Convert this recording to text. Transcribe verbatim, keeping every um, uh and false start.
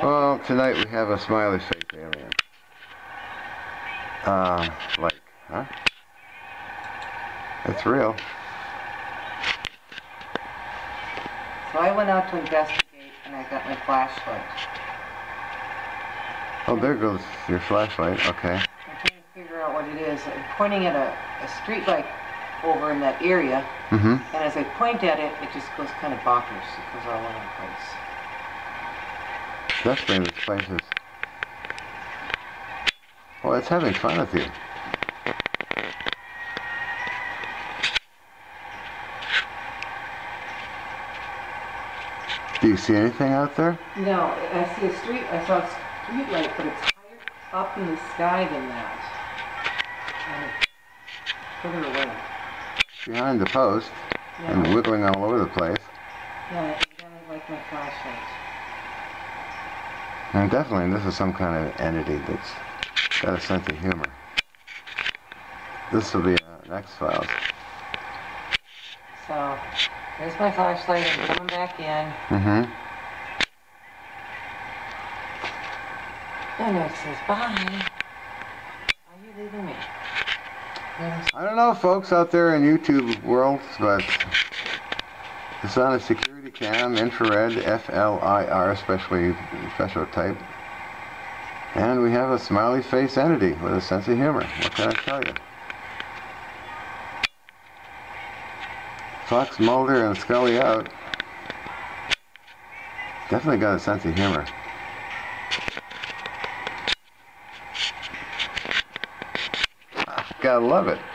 Well, tonight we have a smiley face alien. Uh, like, huh? It's real. So I went out to investigate and I got my flashlight. Oh, there goes your flashlight, okay. I'm trying to figure out what it is. I'm pointing at a, a street light over in that area, mm-hmm. and as I point at it, it just goes kind of bonkers. It goes all over the place. That's been the places. Well, it's having fun with you. Do you see anything out there? No, I see a street. I saw a street light, but it's higher up in the sky than that. And further away. Behind the post, yeah. And wiggling all over the place. Yeah, I like my flashlight. And definitely, this is some kind of entity that's got a sense of humor. This will be uh, next file. So. There's my flashlight. I'm coming back in. Mm-hmm. And it says, bye. Are you leaving me? There's I don't know, folks, out there in YouTube world, but it's on a security cam, infrared, F L I R, especially special type. And we have a smiley face entity with a sense of humor. What can I tell you? Fox, Mulder, and Scully out. Definitely got a sense of humor. Gotta love it.